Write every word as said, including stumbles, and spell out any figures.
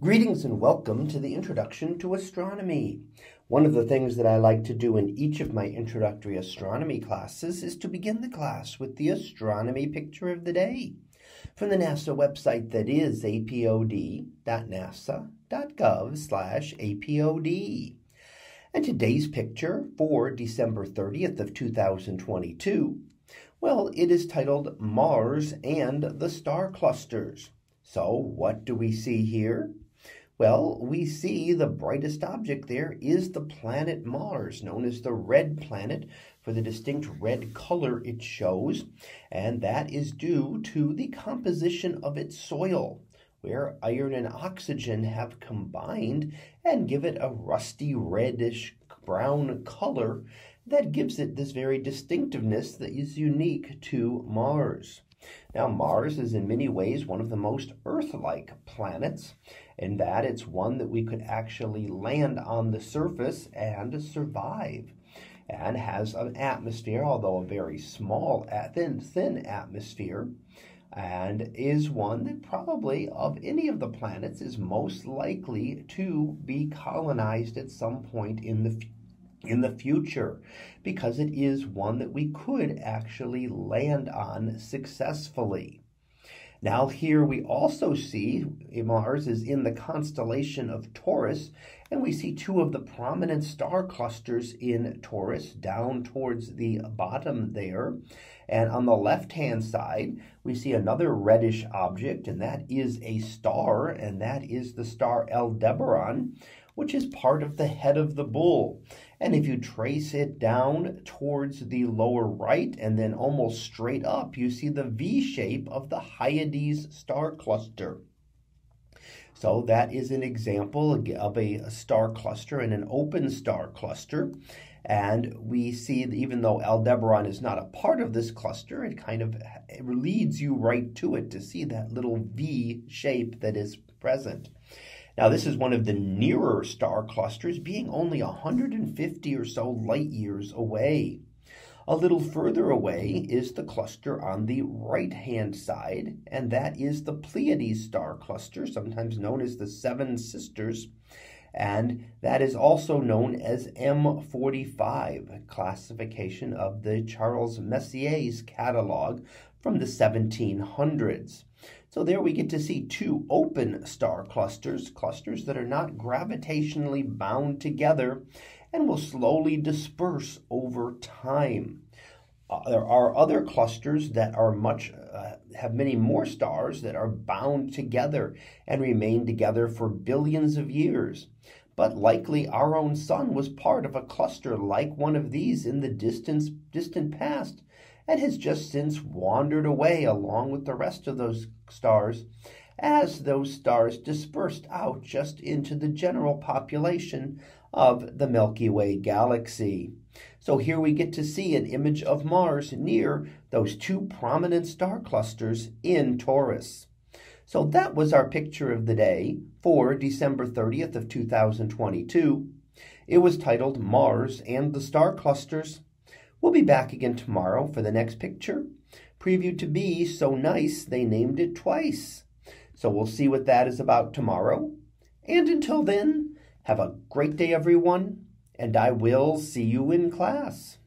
Greetings and welcome to the Introduction to Astronomy. One of the things that I like to do in each of my introductory astronomy classes is to begin the class with the astronomy picture of the day from the NASA website, that is apod dot nasa dot gov slash apod. And today's picture for December thirtieth of two thousand twenty-two, well, it is titled Mars and the Star Clusters. So what do we see here? Well, we see the brightest object there is the planet Mars, known as the red planet for the distinct red color it shows, and that is due to the composition of its soil, where iron and oxygen have combined and give it a rusty reddish brown color that gives it this very distinctiveness that is unique to Mars. Now, Mars is in many ways one of the most Earth-like planets, in that it's one that we could actually land on the surface and survive, and has an atmosphere, although a very small, thin, thin atmosphere, and is one that probably of any of the planets is most likely to be colonized at some point in the future. in the future, because it is one that we could actually land on successfully. Now here we also see Mars is in the constellation of Taurus, and we see two of the prominent star clusters in Taurus down towards the bottom there. And on the left-hand side, we see another reddish object, and that is a star, and that is the star Aldebaran, which is part of the head of the bull. And if you trace it down towards the lower right and then almost straight up, you see the V shape of the Hyades star cluster. So that is an example of a star cluster and an open star cluster. And we see that even though Aldebaran is not a part of this cluster, it kind of it leads you right to it to see that little V shape that is present. Now, this is one of the nearer star clusters, being only one hundred fifty or so light years away. A little further away is the cluster on the right-hand side, and that is the Pleiades star cluster, sometimes known as the Seven Sisters, and that is also known as M forty-five, a classification of the Charles Messier's catalog from the seventeen hundreds. So there we get to see two open star clusters, clusters that are not gravitationally bound together and will slowly disperse over time. Uh, there are other clusters that are much, uh, have many more stars that are bound together and remain together for billions of years. But likely our own sun was part of a cluster like one of these in the distance, distant past, and has just since wandered away along with the rest of those stars as those stars dispersed out just into the general population of the Milky Way galaxy. So here we get to see an image of Mars near those two prominent star clusters in Taurus. So that was our picture of the day for December thirtieth of two thousand twenty-two. It was titled Mars and the Star Clusters. We'll be back again tomorrow for the next picture, previewed to be so nice they named it twice. So we'll see what that is about tomorrow. And until then, have a great day, everyone, and I will see you in class.